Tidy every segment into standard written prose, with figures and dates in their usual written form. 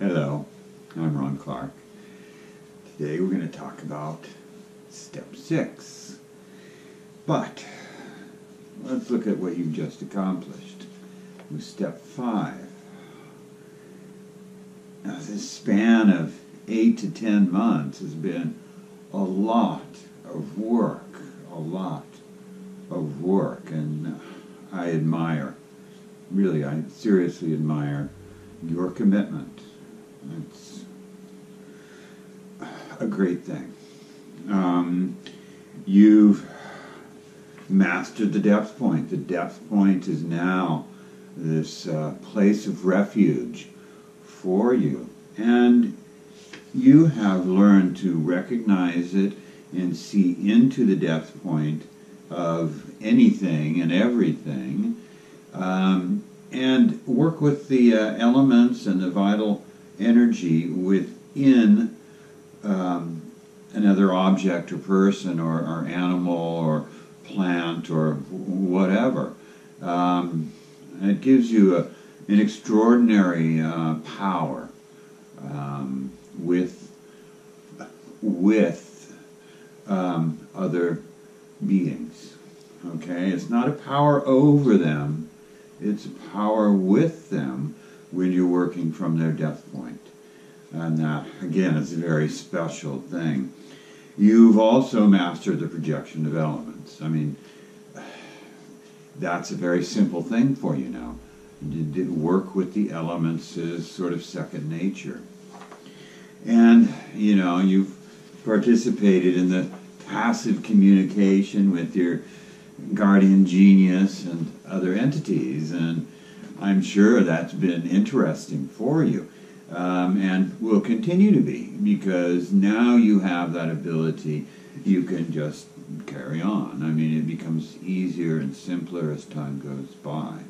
Hello, I'm Rawn Clark. Today we're going to talk about Step 6. But let's look at what you've just accomplished with Step 5. Now, this span of 8 to 10 months has been a lot of work, and I admire, really, I seriously admire your commitment. It's a great thing. You've mastered the depth point. The depth point is now this place of refuge for you. And you have learned to recognize it and see into the depth point of anything and everything, and work with the elements and the vital energy within another object or person or animal or plant or whatever. It gives you an extraordinary power with other beings. Okay, it's not a power over them, it's a power with them when you're working from their depth point. And that, again, is a very special thing. You've also mastered the projection of elements. I mean, that's a very simple thing for you now. Work with the elements is sort of second nature. And, you know, you've participated in the passive communication with your guardian genius and other entities, and I'm sure that's been interesting for you, and will continue to be, because now you have that ability. You can just carry on. I mean, it becomes easier and simpler as time goes by,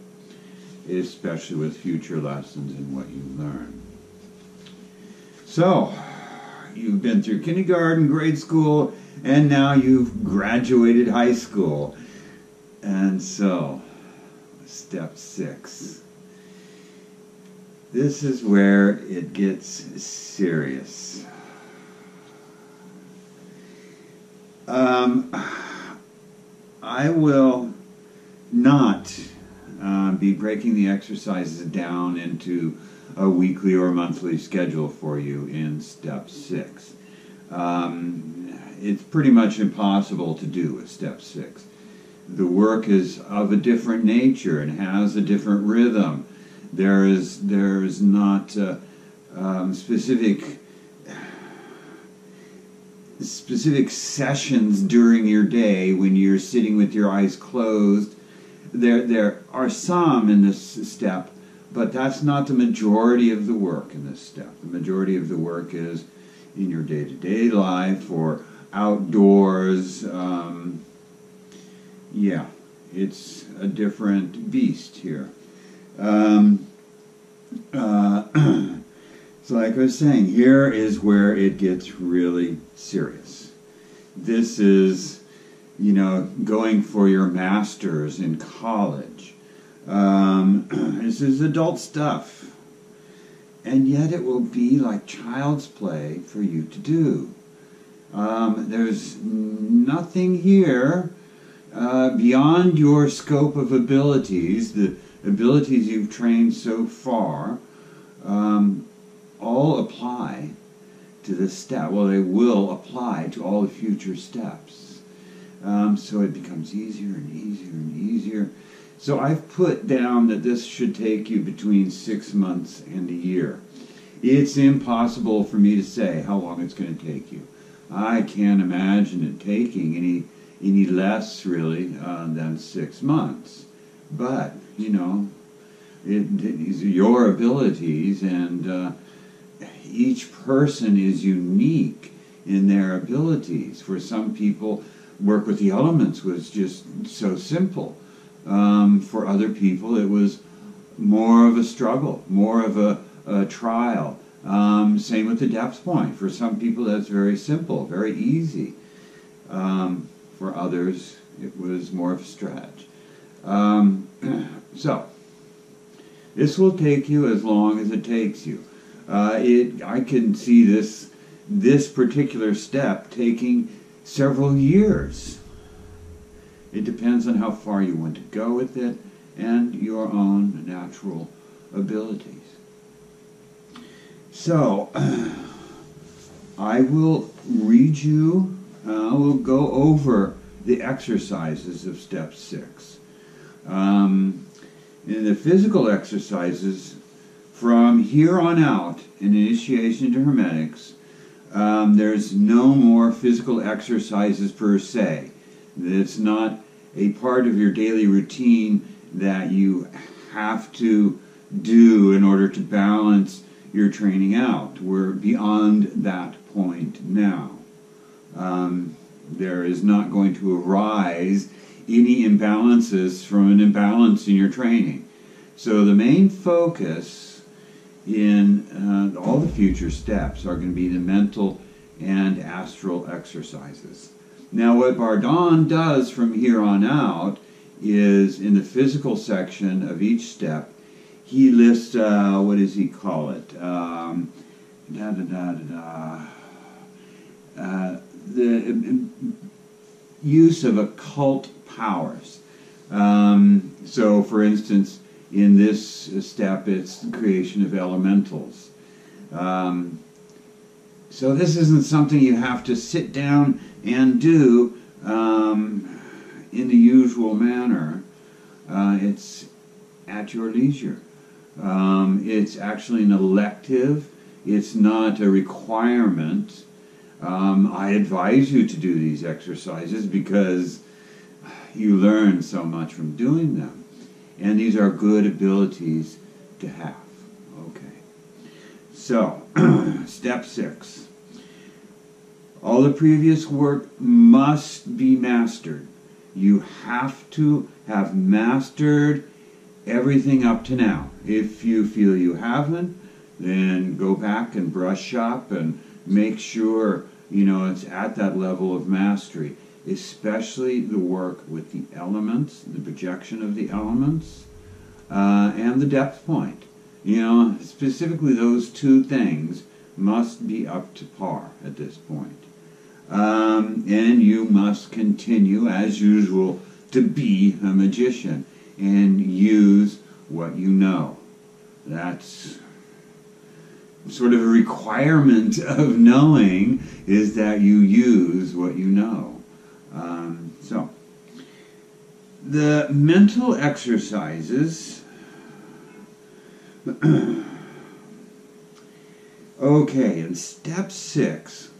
especially with future lessons and what you learn. So, you've been through kindergarten, grade school, and now you've graduated high school. And so, Step 6. This is where it gets serious. I will not be breaking the exercises down into a weekly or monthly schedule for you in Step 6. It's pretty much impossible to do with Step 6. The work is of a different nature and has a different rhythm. There is not specific sessions during your day when you're sitting with your eyes closed. There are some in this step, but that's not the majority of the work in this step. The majority of the work is in your day-to-day life or outdoors. Yeah, it's a different beast here. So like I was saying, here is where it gets really serious. This is, you know, going for your master's in college. This is adult stuff. And yet it will be like child's play for you to do. There's nothing here beyond your scope of abilities, the abilities you've trained so far, all apply to this step. Well, they will apply to all the future steps. So it becomes easier and easier and easier. So I've put down that this should take you between 6 months and a year. It's impossible for me to say how long it's going to take you. I can't imagine it taking any less, really, than 6 months. But, you know, these are your abilities, and each person is unique in their abilities. For some people, work with the elements was just so simple. For other people, it was more of a struggle, more of a trial. Same with the depth point. For some people, that's very simple, very easy. For others, it was more of a stretch. So, this will take you as long as it takes you. I can see this particular step taking several years. It depends on how far you want to go with it and your own natural abilities. So, I will read you, we'll go over the exercises of step 6. In the physical exercises, from here on out, in Initiation into Hermetics, there's no more physical exercises per se. It's not a part of your daily routine that you have to do in order to balance your training out. We're beyond that point now. There is not going to arise any imbalances from an imbalance in your training. So the main focus in all the future steps are going to be the mental and astral exercises. Now what Bardon does from here on out is, in the physical section of each step, he lists, what does he call it? The use of occult powers. So, for instance, in this step, it's the creation of elementals. So this isn't something you have to sit down and do in the usual manner. It's at your leisure. It's actually an elective. It's not a requirement. I advise you to do these exercises because you learn so much from doing them. And these are good abilities to have. Okay. So, step 6. All the previous work must be mastered. You have to have mastered everything up to now. If you feel you haven't, then go back and brush up and make sure, you know, it's at that level of mastery, especially the work with the elements, the projection of the elements, and the depth point. You know, specifically those two things must be up to par at this point. And you must continue, as usual, to be a magician and use what you know. That's sort of a requirement of knowing, is that you use what you know. So, the mental exercises. Okay, in step 6,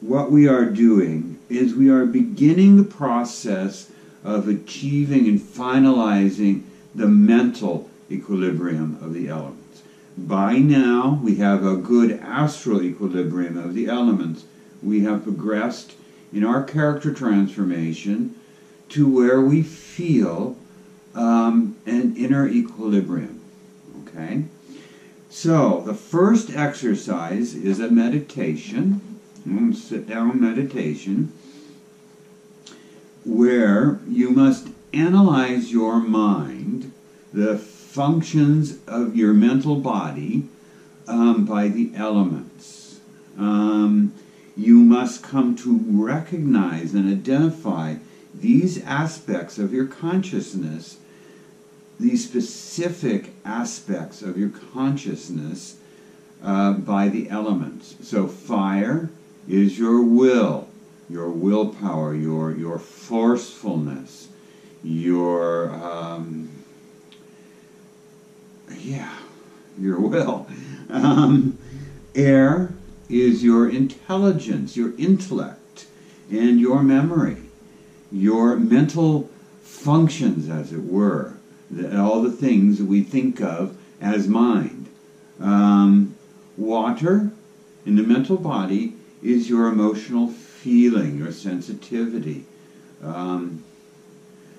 what we are doing is we are beginning the process of achieving and finalizing the mental equilibrium of the elements. By now, we have a good astral equilibrium of the elements. We have progressed in our character transformation to where we feel an inner equilibrium. Okay? So, the first exercise is a meditation, sit-down meditation, where you must analyze your mind, the functions of your mental body, by the elements. You must come to recognize and identify these aspects of your consciousness, these specific aspects of your consciousness by the elements. So fire is your will. Your willpower, your forcefulness, your will. Air is your intelligence, your intellect, and your memory, your mental functions, as it were, all the things that we think of as mind. Water in the mental body is your emotional feeling, your sensitivity.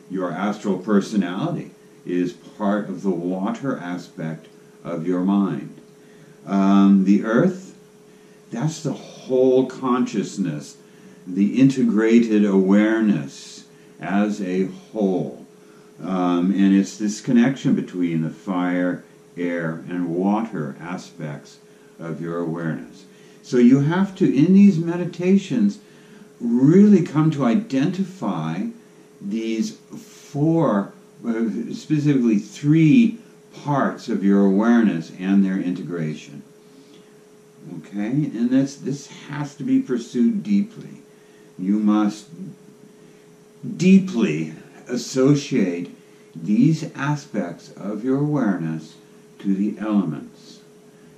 Your astral personality is part of the water aspect of your mind. The earth, that's the whole consciousness, the integrated awareness as a whole. And it's this connection between the fire, air, and water aspects of your awareness. So you have to, in these meditations, really come to identify these four, specifically three parts of your awareness and their integration. Okay? And this has to be pursued deeply. You must deeply associate these aspects of your awareness to the elements,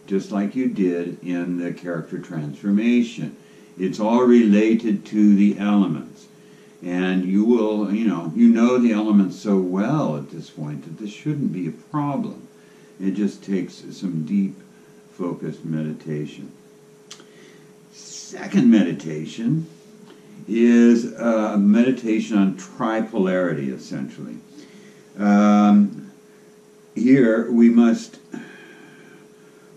just like you did in the character transformation. It's all related to the elements. And you will, you know the elements so well at this point that this shouldn't be a problem. It just takes some deep, focused meditation. Second meditation is a meditation on tripolarity, essentially. Here we must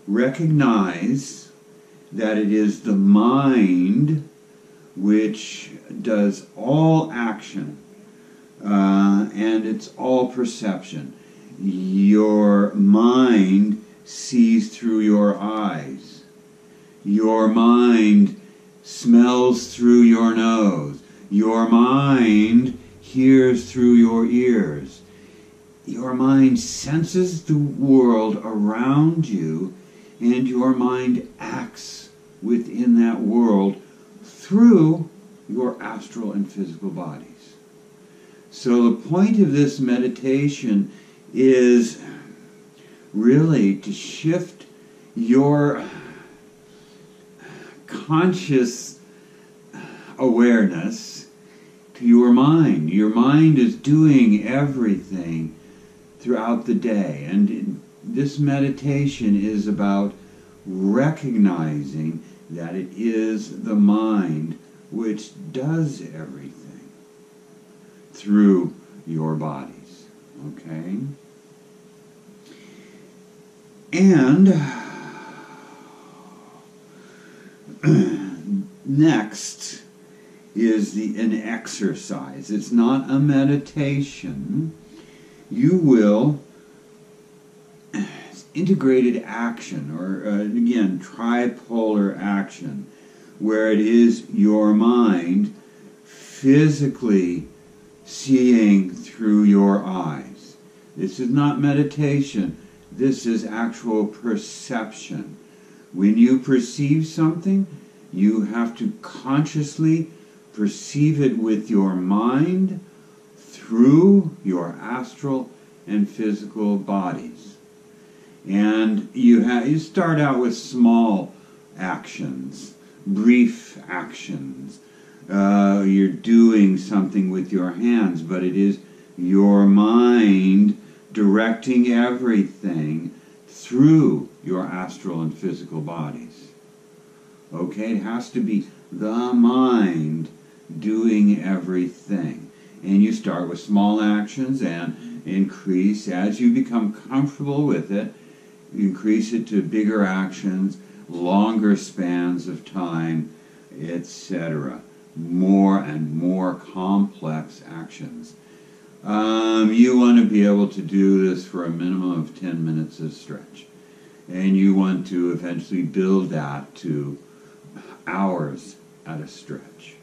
recognize that it is the mind which does all action, and it's all perception. Your mind sees through your eyes. Your mind smells through your nose. Your mind hears through your ears. Your mind senses the world around you, and your mind acts within that world through your astral and physical bodies. So the point of this meditation is really to shift your conscious awareness to your mind. Your mind is doing everything throughout the day, and this meditation is about recognizing that it is the mind which does everything through your bodies, okay? And next is an exercise. It's not a meditation. You will integrated action, or again, tripolar action, where it is your mind physically seeing through your eyes. This is not meditation. This is actual perception. When you perceive something, you have to consciously perceive it with your mind through your astral and physical bodies. And you start out with small actions, brief actions. You're doing something with your hands, but it is your mind directing everything through your astral and physical bodies. Okay? It has to be the mind doing everything. And you start with small actions and increase as you become comfortable with it. Increase it to bigger actions, longer spans of time, etc. More and more complex actions. You want to be able to do this for a minimum of 10 minutes a stretch. And you want to eventually build that to hours at a stretch.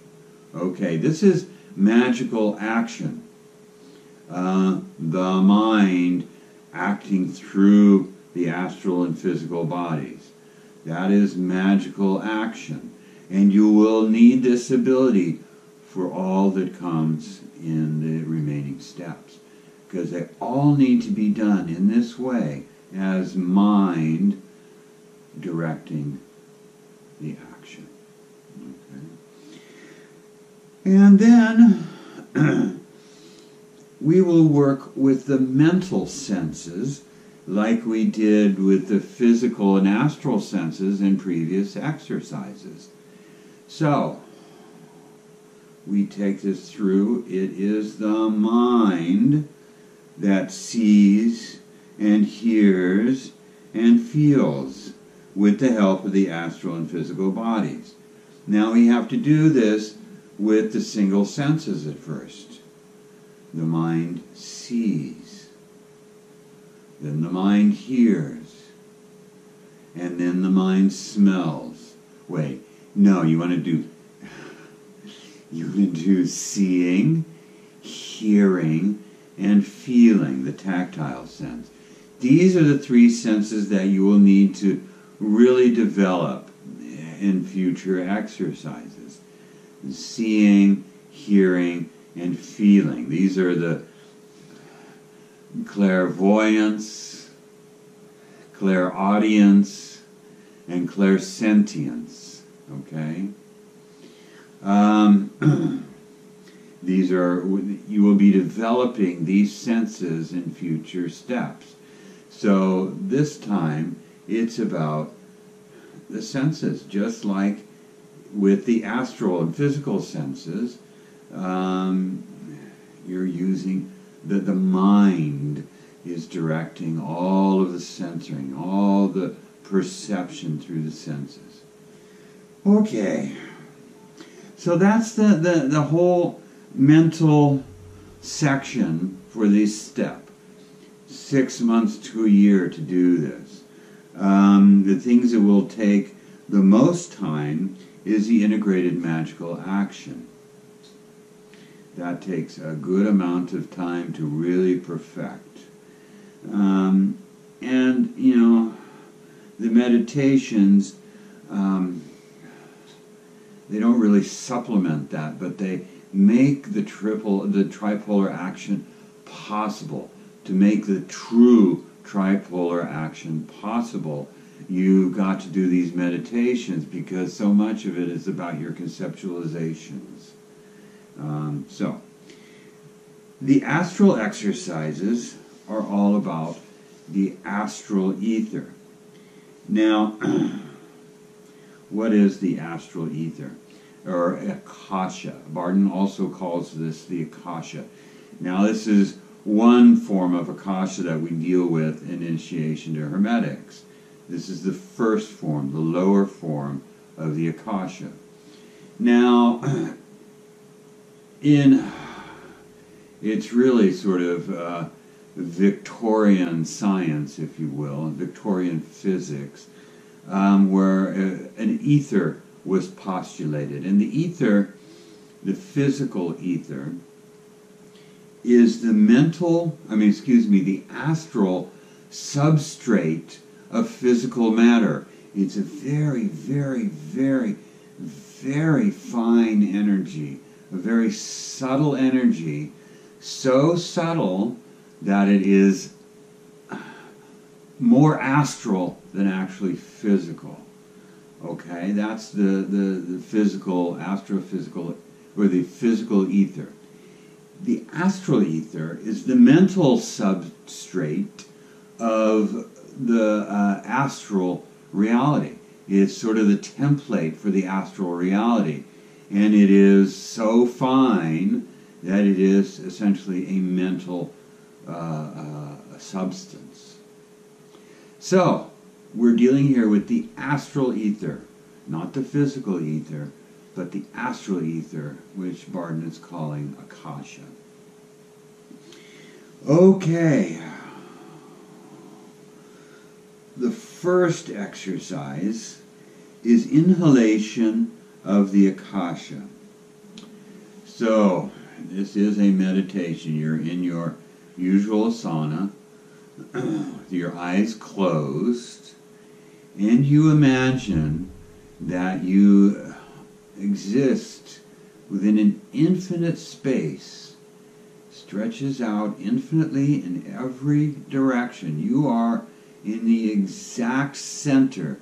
Okay, this is magical action. The mind acting through the astral and physical bodies. That is magical action. And you will need this ability for all that comes in the remaining steps, because they all need to be done in this way, as mind directing the action. Okay. And then we will work with the mental senses, like we did with the physical and astral senses in previous exercises. So, we take this through. It is the mind that sees and hears and feels with the help of the astral and physical bodies. Now we have to do this with the single senses at first. The mind sees. Then the mind hears. And then the mind smells. Wait, no, you want to do seeing, hearing, and feeling, the tactile sense. These are the three senses that you will need to really develop in future exercises. Seeing, hearing, and feeling. These are the clairvoyance, clairaudience, and clairsentience. Okay? These are, you will be developing these senses in future steps. So this time it's about the senses, just like with the astral and physical senses. You're using the mind is directing all of the censoring, all the perception through the senses. Okay. So that's the whole mental section for this step. 6 months to a year to do this. The things that will take the most time is the integrated magical action. That takes a good amount of time to really perfect. And, you know, the meditations, they don't really supplement that, but they make the tripolar action possible. To make the true tripolar action possible, you've got to do these meditations, because so much of it is about your conceptualizations. So, the astral exercises are all about the astral ether. Now, what is the astral ether? Or Akasha. Bardon also calls this the Akasha. Now this is one form of Akasha that we deal with in Initiation to Hermetics. This is the first form, the lower form of the Akasha. Now, it's really sort of Victorian science, if you will, and Victorian physics, where an ether was postulated. And the ether, the physical ether, is the astral substrate of physical matter. It's a very, very, very, very fine energy, a very subtle energy, so subtle that it is more astral than actually physical. Okay, that's the physical, astrophysical, or the physical ether. The astral ether is the mental substrate of the astral reality. It's sort of the template for the astral reality. And it is so fine that it is essentially a mental substance. So, we're dealing here with the astral ether, not the physical ether, but the astral ether, which Bardon is calling Akasha. Okay. The first exercise is inhalation of the Akasha. So, this is a meditation. You're in your usual asana, with your eyes closed, and you imagine that you exist within an infinite space, stretches out infinitely in every direction. You are in the exact center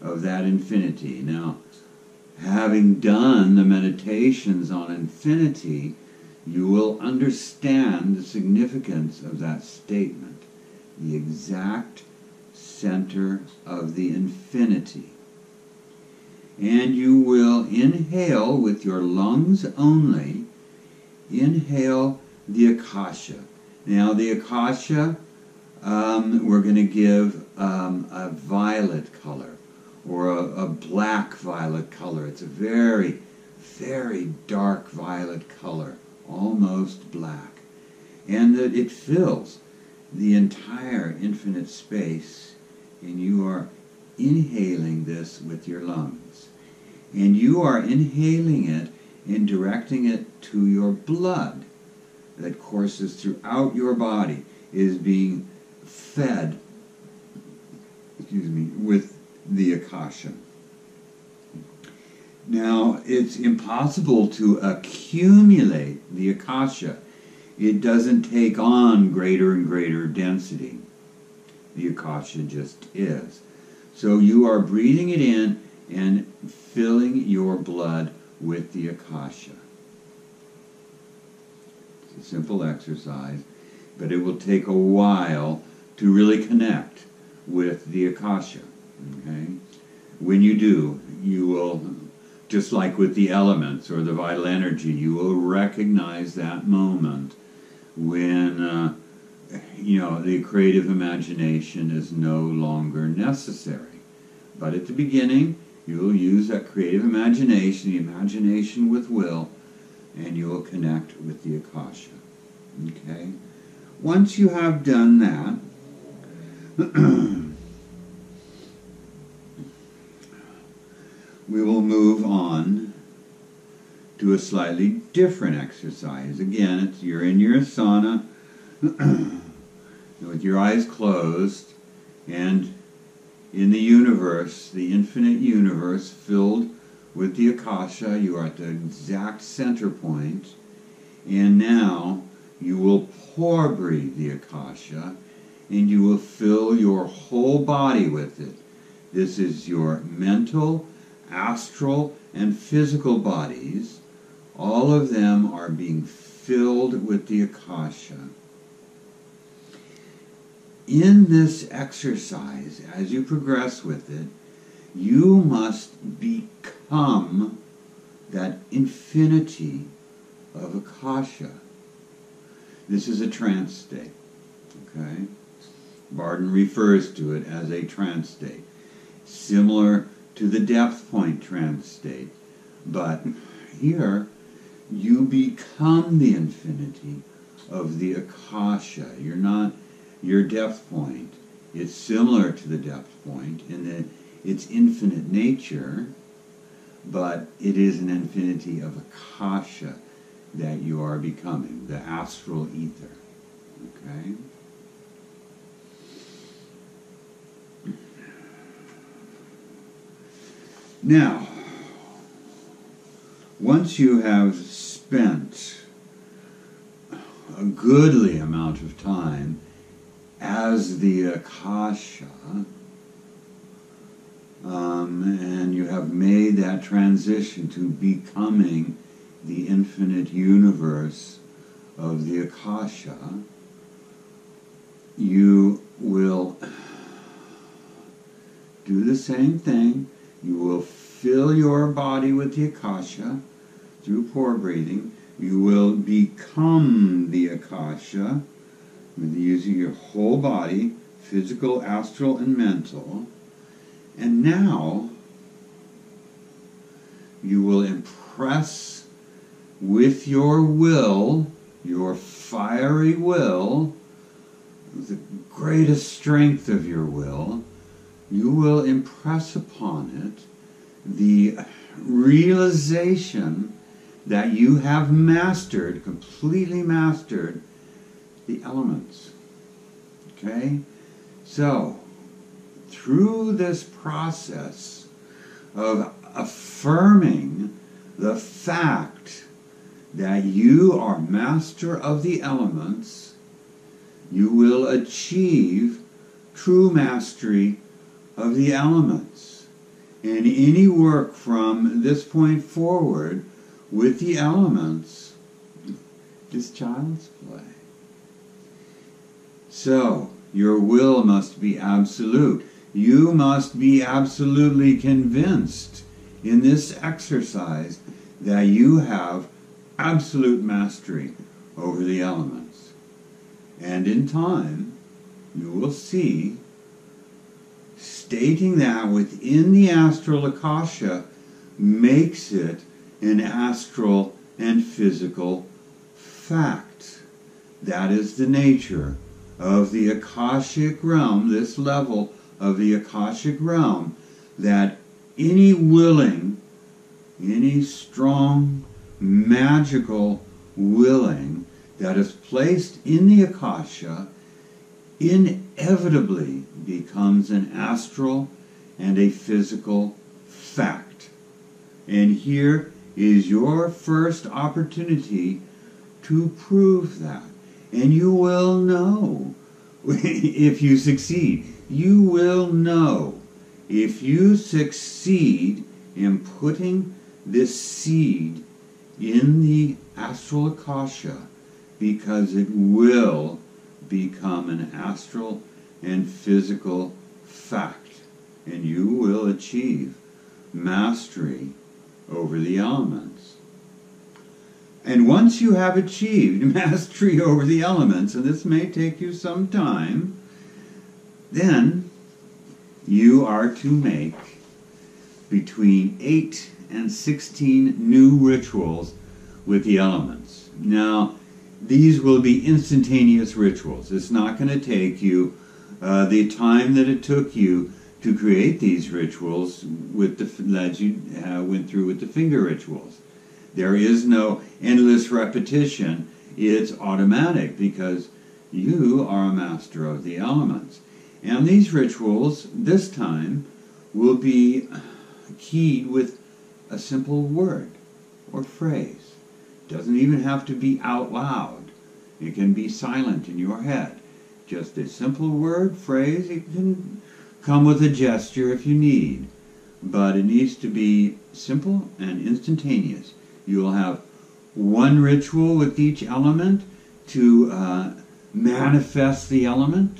of that infinity. Now, having done the meditations on infinity, you will understand the significance of that statement. The exact center of the infinity. And you will inhale with your lungs only. Inhale the Akasha. Now the Akasha, we're going to give a violet color, or a black violet color. It's a very, very dark violet color, almost black. And that it fills. the entire infinite space, and you are inhaling this with your lungs. And you are inhaling it and directing it to your blood that courses throughout your body, is being fed, excuse me, with the Akasha. Now, it's impossible to accumulate the Akasha. It doesn't take on greater and greater density. The Akasha just is. So you are breathing it in and filling your blood with the Akasha. It's a simple exercise, but it will take a while to really connect with the Akasha. Okay? When you do, you will, just like with the elements or the vital energy, you will recognize that moment when you know, the creative imagination is no longer necessary. But at the beginning, you'll use that creative imagination, the imagination with will, and you'll connect with the Akasha. Okay? Once you have done that, we will move on to a slightly different exercise. Again, it's, you're in your asana with your eyes closed, and in the universe, the infinite universe filled with the Akasha, you are at the exact center point, and now you will pour breathe the Akasha, and you will fill your whole body with it. This is your mental, astral, and physical bodies. All of them are being filled with the Akasha. In this exercise, as you progress with it, you must become that infinity of Akasha. This is a trance state, okay? Bardon refers to it as a trance state, similar to the depth point trance state, but here you become the infinity of the Akasha. You're not your depth point. It's similar to the depth point in that it's infinite nature, but it is an infinity of Akasha that you are becoming, the astral ether. Okay? Now, once you have spent a goodly amount of time as the Akasha, and you have made that transition to becoming the infinite universe of the Akasha, you will do the same thing. You will fill your body with the Akasha through pour breathing. You will become the Akasha using your whole body, physical, astral, and mental. And now you will impress with your will, your fiery will, the greatest strength of your will, you will impress upon it the realization that you have mastered, completely mastered, the elements. Okay? So, through this process of affirming the fact that you are master of the elements, you will achieve true mastery of the elements. And any work from this point forward with the elements is child's play. So, your will must be absolute. You must be absolutely convinced in this exercise that you have absolute mastery over the elements. And in time, you will see, stating that within the astral Akasha makes it an astral and physical fact. That is the nature of the Akashic realm, this level of the Akashic realm, that any willing, any strong, magical willing that is placed in the Akasha inevitably becomes an astral and a physical fact. And here is your first opportunity to prove that. And you will know if you succeed. You will know if you succeed in putting this seed in the astral Akasha, because it will become an astral and physical fact, and you will achieve mastery over the elements. And once you have achieved mastery over the elements, and this may take you some time, then you are to make between 8 and 16 new rituals with the elements. Now, these will be instantaneous rituals. It's not going to take you the time that it took you to create these rituals with the, that you went through with the finger rituals. There is no endless repetition. It's automatic because you are a master of the elements. And these rituals, this time, will be keyed with a simple word or phrase. It doesn't even have to be out loud. It can be silent in your head. Just a simple word, phrase. It can come with a gesture if you need. But it needs to be simple and instantaneous. You'll have one ritual with each element to manifest the element,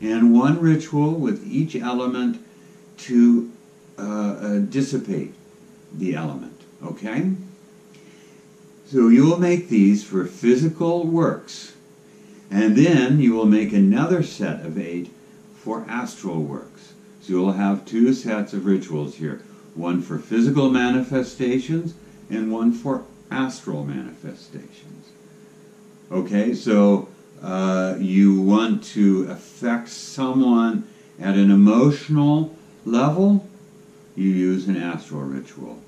and one ritual with each element to dissipate the element, okay? So you will make these for physical works, and then you will make another set of 8 for astral works. So you'll have 2 sets of rituals here, one for physical manifestations and one for astral manifestations. Okay, so you want to affect someone at an emotional level, you use an astral ritual.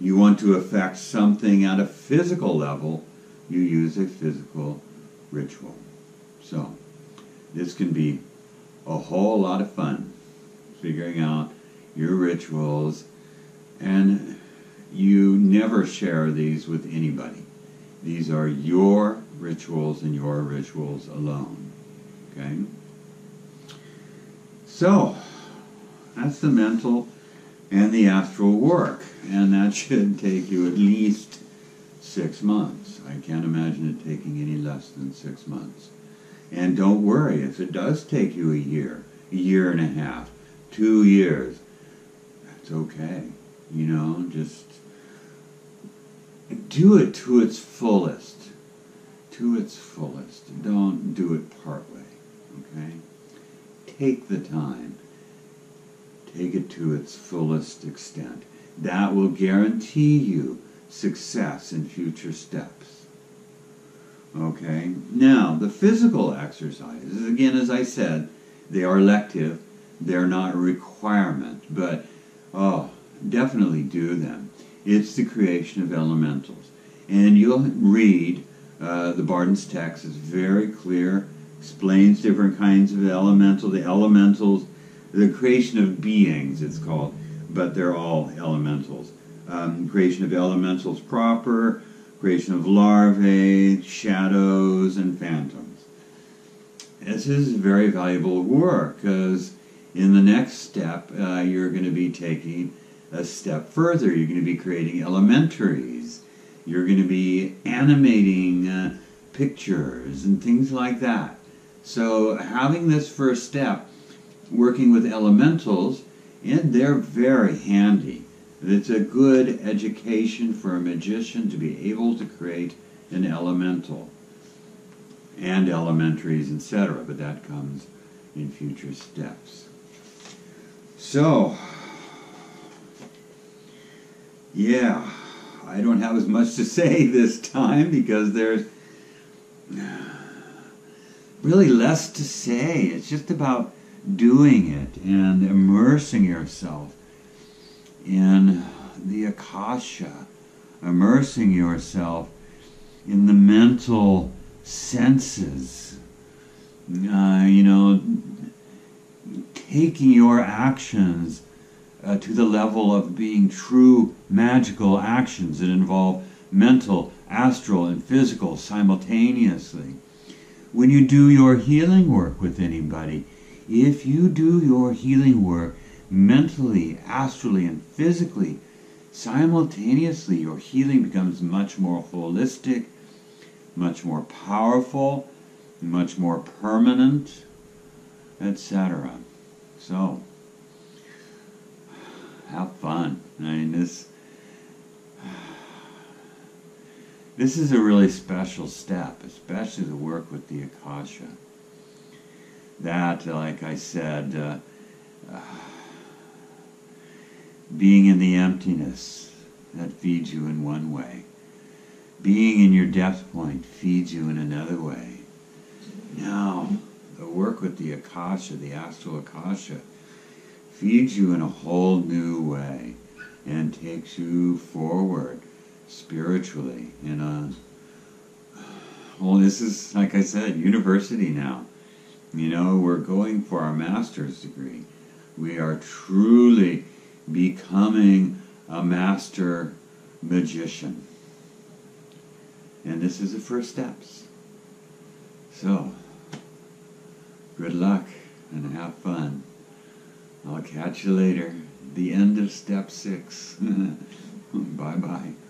You want to affect something at a physical level, you use a physical ritual. So, this can be a whole lot of fun, figuring out your rituals, and you never share these with anybody. These are your rituals and your rituals alone. Okay? So, that's the mental and the astral work. And that should take you at least 6 months. I can't imagine it taking any less than 6 months. And don't worry if it does take you a year and a half, 2 years. That's okay. You know, just do it to its fullest. To its fullest. Don't do it partway. Okay? Take the time. Take it to its fullest extent. That will guarantee you success in future steps. Okay? Now, the physical exercises, again, as I said, they are elective. They're not a requirement. But, oh, definitely do them. It's the creation of elementals. And you'll read the Bardon's text. It's very clear. Explains different kinds of elemental. The elementals, the creation of beings, it's called. But they're all elementals. Creation of elementals proper, creation of larvae, shadows, and phantoms. This is very valuable work because in the next step, you're going to be taking a step further. You're going to be creating elementaries. You're going to be animating pictures and things like that. So having this first step, working with elementals, and they're very handy. It's a good education for a magician to be able to create an elemental and elementaries, etc. But that comes in future steps. So, yeah, I don't have as much to say this time because there's really less to say. It's just about doing it and immersing yourself in the Akasha, immersing yourself in the mental senses, you know, taking your actions to the level of being true magical actions that involve mental, astral, and physical simultaneously. When you do your healing work with anybody, if you do your healing work mentally, astrally, and physically simultaneously, your healing becomes much more holistic, much more powerful, much more permanent, etc. So, have fun. I mean, this is a really special step, especially the work with the Akasha. That, like I said, being in the emptiness, that feeds you in one way. Being in your depth point feeds you in another way. Now, the work with the Akasha, the astral Akasha, feeds you in a whole new way and takes you forward spiritually. In a, well, this is, like I said, university now. You know, we're going for our master's degree. We are truly becoming a master magician. And this is the first steps. So, good luck and have fun. I'll catch you later. The end of step 6. Bye-bye.